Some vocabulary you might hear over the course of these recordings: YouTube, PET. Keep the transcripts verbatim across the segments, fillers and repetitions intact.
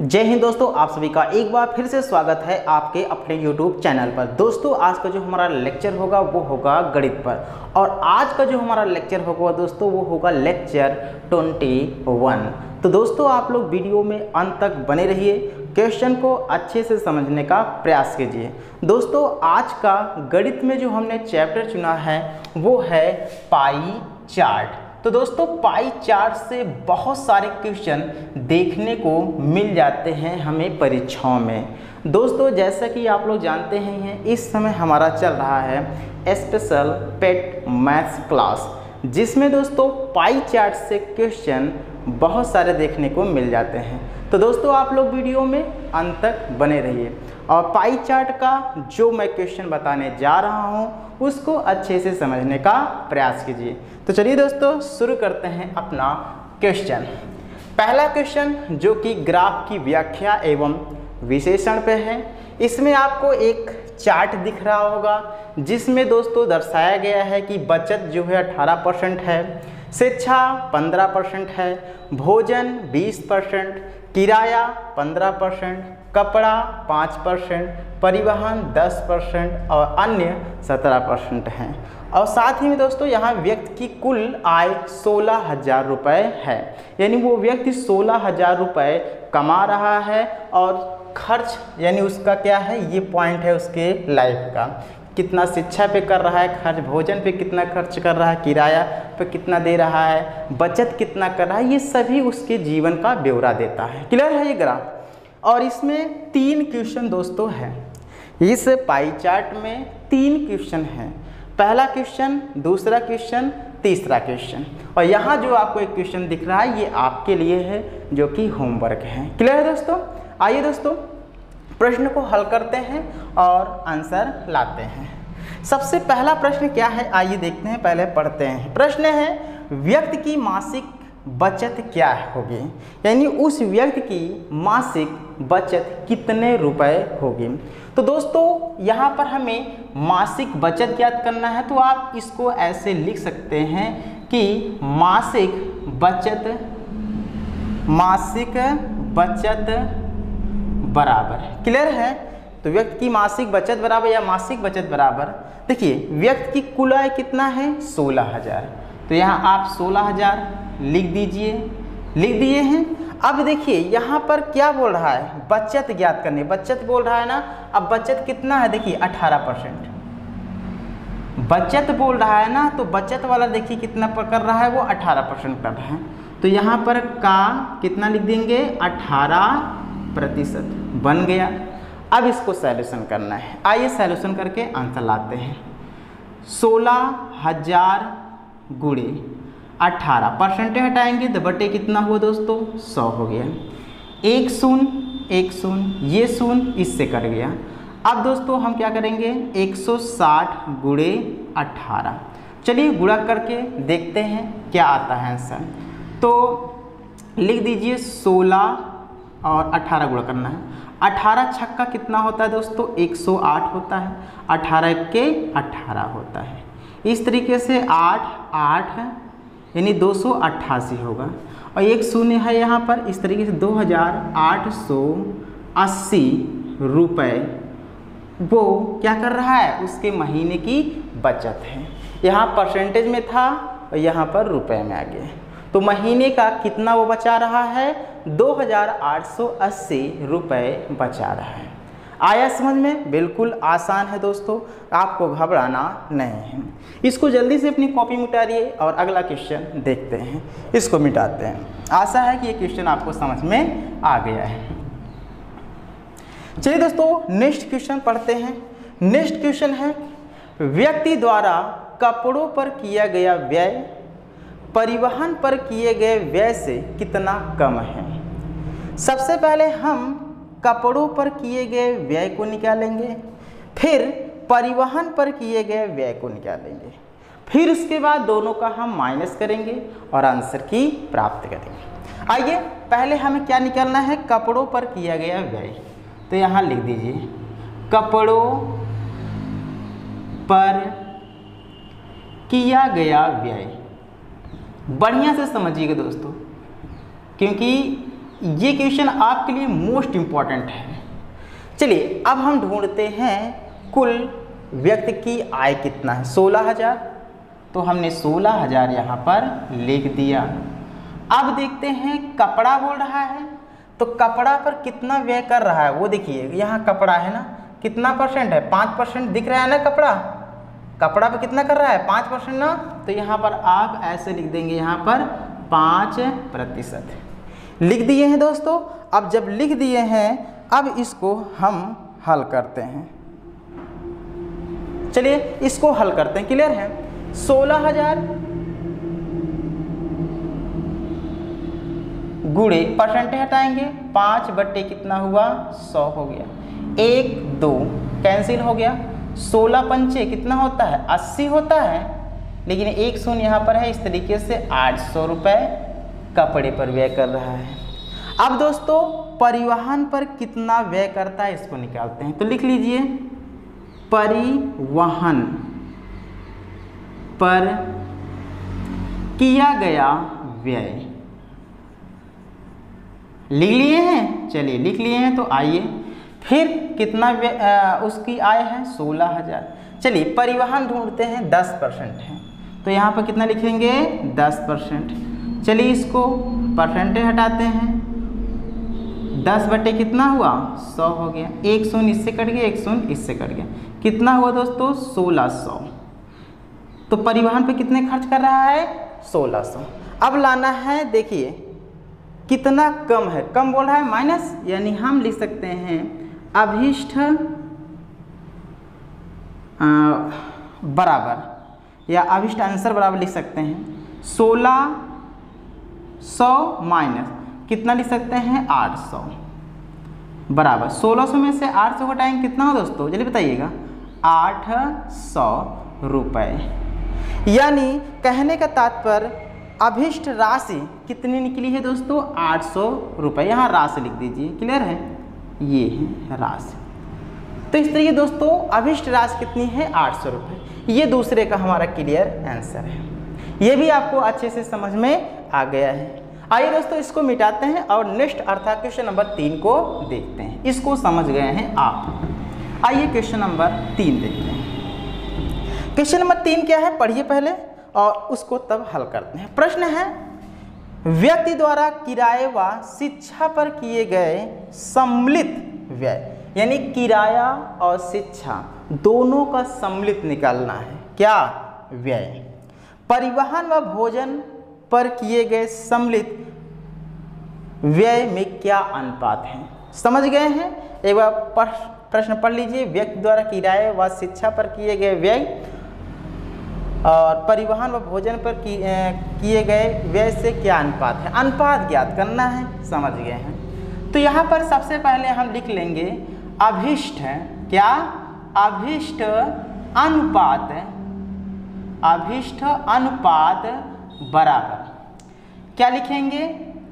जय हिंद दोस्तों, आप सभी का एक बार फिर से स्वागत है आपके अपने YouTube चैनल पर। दोस्तों आज का जो हमारा लेक्चर होगा वो होगा गणित पर, और आज का जो हमारा लेक्चर होगा दोस्तों वो होगा लेक्चर इक्कीस। तो दोस्तों आप लोग वीडियो में अंत तक बने रहिए, क्वेश्चन को अच्छे से समझने का प्रयास कीजिए। दोस्तों आज का गणित में जो हमने चैप्टर चुना है वो है पाई चार्ट। तो दोस्तों पाई चार्ट से बहुत सारे क्वेश्चन देखने को मिल जाते हैं हमें परीक्षाओं में। दोस्तों जैसा कि आप लोग जानते ही हैं, इस समय हमारा चल रहा है स्पेशल पेट मैथ्स क्लास, जिसमें दोस्तों पाई चार्ट से क्वेश्चन बहुत सारे देखने को मिल जाते हैं। तो दोस्तों आप लोग वीडियो में अंत तक बने रहिए, और पाई चार्ट का जो मैं क्वेश्चन बताने जा रहा हूं उसको अच्छे से समझने का प्रयास कीजिए। तो चलिए दोस्तों शुरू करते हैं अपना क्वेश्चन। पहला क्वेश्चन जो कि ग्राफ की व्याख्या एवं विशेषण पे है, इसमें आपको एक चार्ट दिख रहा होगा जिसमें दोस्तों दर्शाया गया है कि बचत जो है अठारह परसेंट है, शिक्षा पंद्रह परसेंट है, भोजन बीस परसेंट, किराया पंद्रह परसेंट, कपड़ा पाँच परसेंट, परिवहन दस परसेंट और अन्य सत्रह परसेंट हैं। और साथ ही में दोस्तों यहाँ व्यक्ति की कुल आय सोलह हज़ार रुपये है, यानी वो व्यक्ति सोलह हज़ार रुपये कमा रहा है, और खर्च यानी उसका क्या है, ये पॉइंट है उसके लाइफ का, कितना शिक्षा पे कर रहा है खर्च, भोजन पे कितना खर्च कर रहा है, किराया पे कितना दे रहा है, बचत कितना कर रहा है, ये सभी उसके जीवन का ब्यौरा देता है। क्लियर है ये ग्राफ। और इसमें तीन क्वेश्चन दोस्तों हैं, इस पाई चार्ट में तीन क्वेश्चन हैं, पहला क्वेश्चन, दूसरा क्वेश्चन, तीसरा क्वेश्चन। और यहाँ जो आपको एक क्वेश्चन दिख रहा है ये आपके लिए है जो कि होमवर्क है। क्लियर है दोस्तों। आइए दोस्तों प्रश्न को हल करते हैं और आंसर लाते हैं। सबसे पहला प्रश्न क्या है, आइए देखते हैं, पहले पढ़ते हैं। प्रश्न है व्यक्ति की मासिक बचत क्या होगी, यानी उस व्यक्ति की मासिक बचत कितने रुपए होगी। तो दोस्तों यहाँ पर हमें मासिक बचत ज्ञात करना है, तो आप इसको ऐसे लिख सकते हैं कि मासिक बचत मासिक बचत बराबर। क्लियर है। तो व्यक्ति की मासिक बचत बराबर या मासिक बचत बराबर, देखिए व्यक्ति की कुल आय कितना है सोलह हज़ार, तो यहाँ आप सोलह हज़ार लिख दीजिए, लिख दिए हैं। अब देखिए यहाँ पर क्या बोल रहा है, बचत ज्ञात करनी, बचत बोल रहा है ना। अब बचत कितना है, देखिए अठारह परसेंट बचत बोल रहा है ना, तो बचत वाला देखिए कितना पर कर रहा है, वो अठारह परसेंट कर रहा है। तो यहाँ पर का कितना लिख देंगे, अठारह प्रतिशत बन गया। अब इसको सॉल्यूशन करना है, आइए सॉल्यूशन करके आंसर लाते हैं। सोलह हजार गुणे अठारह परसेंट हटाएंगे तो बटे कितना हुआ दोस्तों, सौ हो गया। एक शून्य एक शून्य, ये शून्य इससे कट गया। अब दोस्तों हम क्या करेंगे, एक सौ साठ गुणे अठारह, चलिए गुणा करके देखते हैं क्या आता है आंसर। तो लिख दीजिए सोलह और अठारह गुणा करना है। अठारह छक्का कितना होता है दोस्तों, एक सौ आठ होता है, अठारह इक्के अठारह होता है। इस तरीके से आठ आठ यानी दो सौ अट्ठासी होगा, और एक शून्य है यहाँ पर, इस तरीके से दो हज़ार आठ सौ अस्सी रुपये वो क्या कर रहा है, उसके महीने की बचत है। यहाँ परसेंटेज में था और यहाँ पर रुपए में आ गया, तो महीने का कितना वो बचा रहा है, दो हज़ार आठ सौ अस्सी रुपये बचा रहा है। आया समझ में, बिल्कुल आसान है दोस्तों, आपको घबराना नहीं है। इसको जल्दी से अपनी कॉपी मिटाइए और अगला क्वेश्चन देखते हैं, इसको मिटाते हैं। आशा है कि ये क्वेश्चन आपको समझ में आ गया है। चलिए दोस्तों नेक्स्ट क्वेश्चन पढ़ते हैं। नेक्स्ट क्वेश्चन है व्यक्ति द्वारा कपड़ों पर किया गया व्यय परिवहन पर किए गए व्यय से कितना कम है। सबसे पहले हम कपड़ों पर किए गए व्यय को निकालेंगे, फिर परिवहन पर किए गए व्यय को निकालेंगे, फिर उसके बाद दोनों का हम माइनस करेंगे और आंसर की प्राप्त करेंगे। आइए पहले हमें क्या निकालना है, कपड़ों पर किया गया व्यय। तो यहाँ लिख दीजिए कपड़ों पर किया गया व्यय। बढ़िया से समझिएगा दोस्तों, क्योंकि ये क्वेश्चन आपके लिए मोस्ट इम्पॉर्टेंट है। चलिए अब हम ढूंढते हैं कुल व्यक्ति की आय कितना है, सोलह हज़ार। तो हमने सोलह हज़ार यहाँ पर लिख दिया। अब देखते हैं कपड़ा बोल रहा है तो कपड़ा पर कितना व्यय कर रहा है। वो देखिए यहाँ कपड़ा है ना, कितना परसेंट है, पाँच परसेंट दिख रहा है ना। कपड़ा कपड़ा पर कितना कर रहा है, पाँच परसेंट ना। तो यहाँ पर आप ऐसे लिख देंगे, यहाँ पर पाँच प्रतिशत लिख दिए हैं दोस्तों। अब जब लिख दिए हैं अब इसको हम हल करते हैं। चलिए इसको हल करते हैं, क्लियर है। सोलह हजार गुणे परसेंट हटाएंगे, पाँच बट्टे कितना हुआ, सौ हो गया। एक दो कैंसिल हो गया, सोलह पंचे कितना होता है, अस्सी होता है, लेकिन एक शून्य यहाँ पर है। इस तरीके से आठ सौ रुपये कपड़े पर व्यय कर रहा है। अब दोस्तों परिवहन पर कितना व्यय करता है इसको निकालते हैं। तो लिख लीजिए परिवहन पर किया गया व्यय, लिख लिए हैं। चलिए लिख लिए हैं तो आइए फिर कितना आ, उसकी आय है सोलह हज़ार। चलिए परिवहन ढूंढते हैं, दस परसेंट है तो यहाँ पर कितना लिखेंगे, दस परसेंट। चलिए इसको परसेंट हटाते हैं, दस बटे कितना हुआ, सौ हो गया। एक शून्य इससे कट गया, एक शून्य इससे कट गया, कितना हुआ दोस्तों, सोलह सौ। तो परिवहन पे कितने खर्च कर रहा है, सोलह सौ। अब लाना है, देखिए कितना कम है, कम बोल रहा है माइनस, यानी हम लिख सकते हैं अभिष्ट बराबर, या अभिष्ट आंसर बराबर लिख सकते हैं सोलह सौ माइनस कितना लिख सकते हैं, आठ सौ बराबर। सोलह सौ में से आठ सौ घटाएंगे कितना हो दोस्तों, चलिए बताइएगा, आठ सौ रुपये। यानी कहने का तात्पर्य अभिष्ट राशि कितनी निकली है दोस्तों, आठ सौ रुपये। यहाँ राशि लिख दीजिए, क्लियर है, ये है राशि। तो इस तरीके दोस्तों अभिष्ट राशि कितनी है, आठ सौ रुपये। ये दूसरे का हमारा क्लियर आंसर है, ये भी आपको अच्छे से समझ में आ गया है। आइए दोस्तों इसको मिटाते हैं और नेक्स्ट अर्थात क्वेश्चन नंबर तीन को देखते हैं। इसको समझ गए हैं आप, आइए क्वेश्चन नंबर तीन देखते हैं। क्वेश्चन नंबर तीन क्या है पढ़िए पहले और उसको तब हल करते हैं। प्रश्न है व्यक्ति द्वारा किराए व शिक्षा पर किए गए सम्मिलित व्यय, यानी किराया और शिक्षा दोनों का सम्मिलित निकालना है क्या व्यय। परिवहन व भोजन पर किए गए सम्मिलित व्यय में क्या अनुपात है, समझ गए हैं। एक बार प्रश्न पढ़ लीजिए, व्यक्ति द्वारा किराए व शिक्षा पर किए गए व्यय और परिवहन व भोजन पर किए गए व्यय से क्या अनुपात है, अनुपात ज्ञात करना है, समझ गए हैं। तो यहाँ पर सबसे पहले हम लिख लेंगे अभिष्ट, क्या अभिष्ट अनुपात, अभिष्ट अनुपात बराबर क्या लिखेंगे,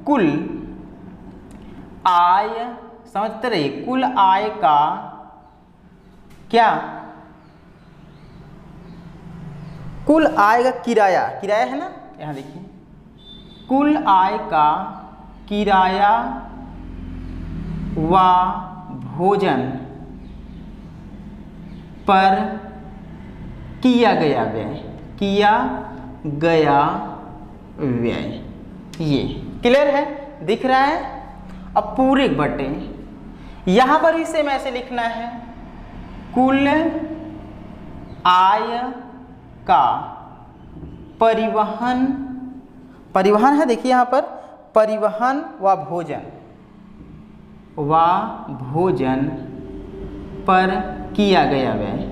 कुल आय, समझते रहिए कुल आय का क्या, कुल आय का किराया, किराया है ना, यहाँ देखिए कुल आय का किराया व भोजन पर किया गया व्यय, किया गया व्यय, ये क्लियर है, दिख रहा है। अब पूरे बटे यहाँ पर भी सेम ऐसे लिखना है, कुल आय का परिवहन, परिवहन है देखिए यहाँ पर, परिवहन व भोजन व भोजन पर किया गया व्यय,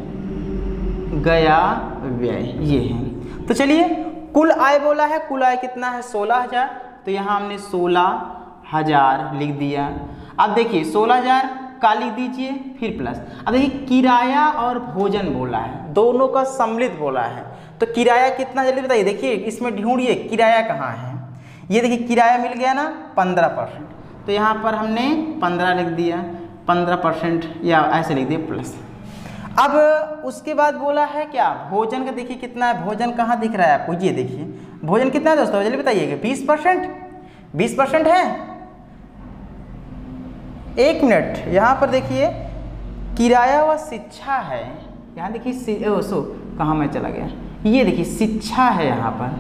गया व्यय ये है। तो चलिए कुल आय बोला है, कुल आय कितना है सोलह हज़ार, तो यहाँ हमने सोलह हज़ार लिख दिया। अब देखिए सोलह हज़ार का लिख दीजिए फिर प्लस। अब देखिए किराया और भोजन बोला है, दोनों का सम्मिलित बोला है, तो किराया कितना जल्दी बताइए, देखिए इसमें ढूंढिए किराया कहाँ है। ये देखिए किराया मिल गया ना पंद्रह परसेंट, तो यहाँ पर हमने पंद्रह लिख दिया, पंद्रह परसेंट या ऐसे लिख दिया प्लस। अब उसके बाद बोला है क्या भोजन का, देखिए कितना है, भोजन कहाँ दिख रहा है आपको, ये देखिए भोजन कितना है दोस्तों, चलिए बताइएगा बीस परसेंट, बीस परसेंट है एक मिनट, यहाँ पर देखिए किराया व शिक्षा है, यहाँ देखिए ओ सो कहाँ मैं चला गया, ये देखिए शिक्षा है यहाँ पर,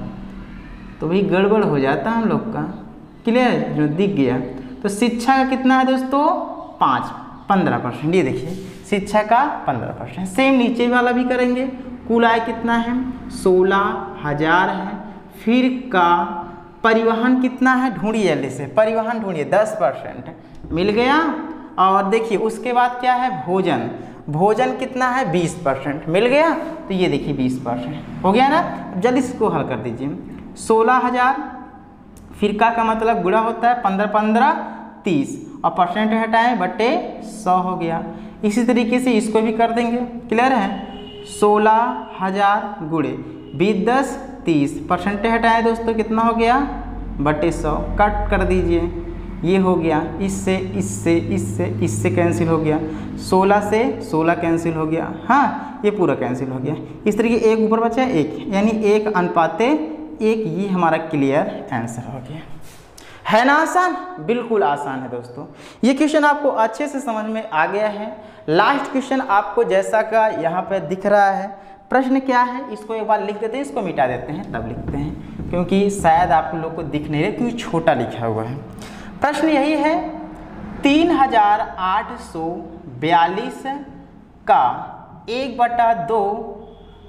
तो वही गड़बड़ हो जाता है हम लोग का। क्लियर जो दिख गया, तो शिक्षा का कितना है दोस्तों पाँच पंद्रह परसेंट, ये देखिए शिक्षा का पंद्रह परसेंट। सेम नीचे वाला भी करेंगे, कुल आय कितना है सोलह हजार है, फिर का परिवहन कितना है ढूंढिए जल्दी से, परिवहन ढूंढिए दस परसेंट, मिल गया। और देखिए उसके बाद क्या है भोजन, भोजन कितना है बीस परसेंट, मिल गया। तो ये देखिए बीस परसेंट हो गया ना, जल्दी इसको हल कर दीजिए। सोलह हज़ार, फिर का का मतलब गुणा होता है पंद्रह पंद्रह तीस, और परसेंट हटाएं बटे सौ हो गया। इसी तरीके से इसको भी कर देंगे। क्लियर है, सोलह हजार गुणे बीस दस तीस, परसेंट हटाएं दोस्तों कितना हो गया बटे सौ, कट कर दीजिए, ये हो गया। इससे इससे इससे इससे कैंसिल हो गया, सोलह से सोलह कैंसिल हो गया, हाँ ये पूरा कैंसिल हो गया। इस तरीके एक ऊपर बचा एक, यानी एक अनुपाते एक, ये हमारा क्लियर आंसर हो गया। है ना आसान, बिल्कुल आसान है दोस्तों। ये क्वेश्चन आपको अच्छे से समझ में आ गया है। लास्ट क्वेश्चन आपको जैसा का यहाँ पे दिख रहा है, प्रश्न क्या है इसको एक बार लिख देते हैं, इसको मिटा देते हैं तब लिखते हैं, क्योंकि शायद आप लोग को दिख नहीं रहे क्योंकि छोटा लिखा हुआ है। प्रश्न यही है, तीन हजार आठ सौ बयालीस का एक बटा दो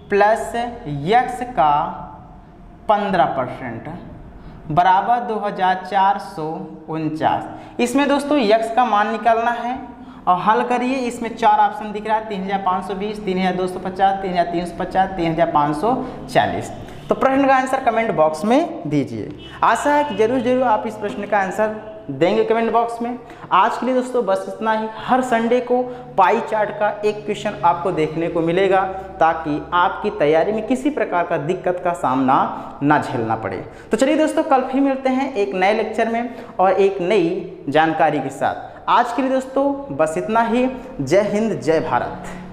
प्लस यक्स का पंद्रह परसेंट बराबर दो हजार चार सौ उनचास। इसमें दोस्तों यक्स का मान निकालना है और हल करिए। इसमें चार ऑप्शन दिख रहा है, तीन हज़ार पाँच सौ बीस, तीन हज़ार दो सौ पचास, तीन हज़ार तीन सौ पचास, तीन हज़ार पाँच सौ चालीस। तो प्रश्न का आंसर कमेंट बॉक्स में दीजिए। आशा है कि जरूर जरूर आप इस प्रश्न का आंसर देंगे कमेंट बॉक्स में। आज के लिए दोस्तों बस इतना ही। हर संडे को पाई चार्ट का एक क्वेश्चन आपको देखने को मिलेगा, ताकि आपकी तैयारी में किसी प्रकार का दिक्कत का सामना ना झेलना पड़े। तो चलिए दोस्तों, कल फिर मिलते हैं एक नए लेक्चर में और एक नई जानकारी के साथ। आज के लिए दोस्तों बस इतना ही। जय हिंद, जय भारत।